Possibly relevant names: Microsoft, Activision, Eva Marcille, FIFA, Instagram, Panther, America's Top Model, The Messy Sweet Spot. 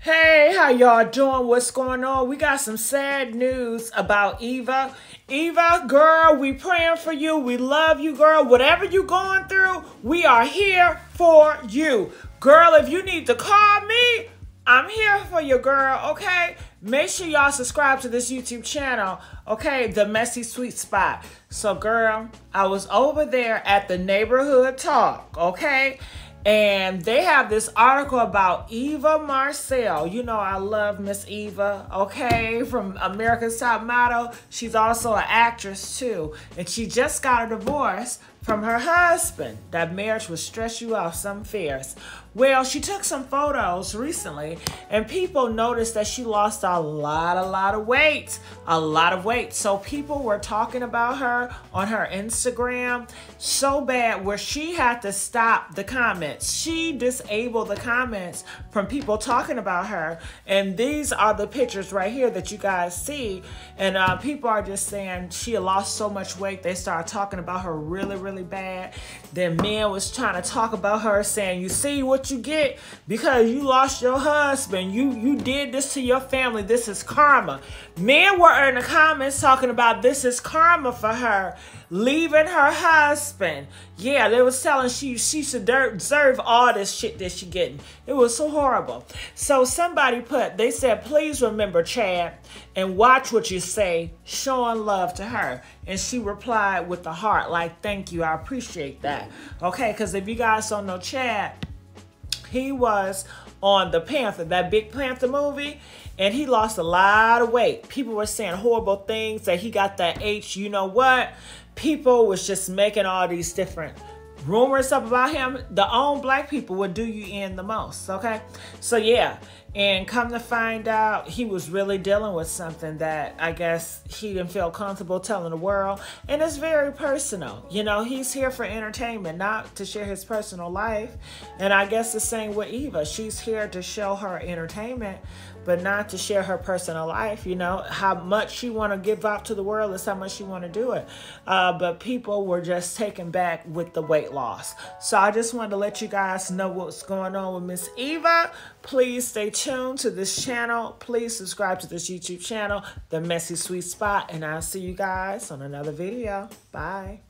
Hey, how y'all doing? What's going on? We got some sad news about Eva. Eva, girl, we praying for you. We love you, girl. Whatever you going through, we are here for you. Girl, if you need to call me, I'm here for you, girl, okay? Make sure y'all subscribe to this YouTube channel, okay? The Messy Sweet Spot. So, girl, I was over there at the neighborhood talk, okay? And they have this article about Eva Marcille. You know, I love Miss Eva, okay, from America's Top Model. She's also an actress, too. And she just got a divorce from her husband. That marriage will stress you out some fierce. Well, she took some photos recently, and people noticed that she lost a lot of weight. So people were talking about her on her Instagram so bad where she had to stop the comments. She disabled the comments from people talking about her. And these are the pictures right here that you guys see. And people are just saying she lost so much weight. They started talking about her really bad. Then men was trying to talk about her, saying, you see what you get because you lost your husband. You did this to your family. This is karma. Men were in the comments talking about this is karma for her leaving her husband. Yeah, they was telling she should deserve all this shit that she getting. It was so horrible. So somebody said, please remember, Chad, and watch what you say, showing love to her. And she replied with the heart, like, thank you, I appreciate that. Okay, because if you guys don't know Chad, he was on the Panther, that big Panther movie, and he lost a lot of weight. People were saying horrible things, that he got that H, you know what? People was just making all these different rumors up about him. The own black people would do you in the most, okay? So, yeah, and come to find out, he was really dealing with something that I guess he didn't feel comfortable telling the world, and it's very personal. You know, he's here for entertainment, not to share his personal life, and I guess the same with Eva. She's here to show her entertainment, but not to share her personal life, you know? How much she want to give out to the world is how much she want to do it. But people were just taken back with the weight loss. So I just wanted to let you guys know what's going on with Miss Eva. Please stay tuned to this channel. Please subscribe to this YouTube channel, The Messy Sweet Spot, and I'll see you guys on another video. Bye.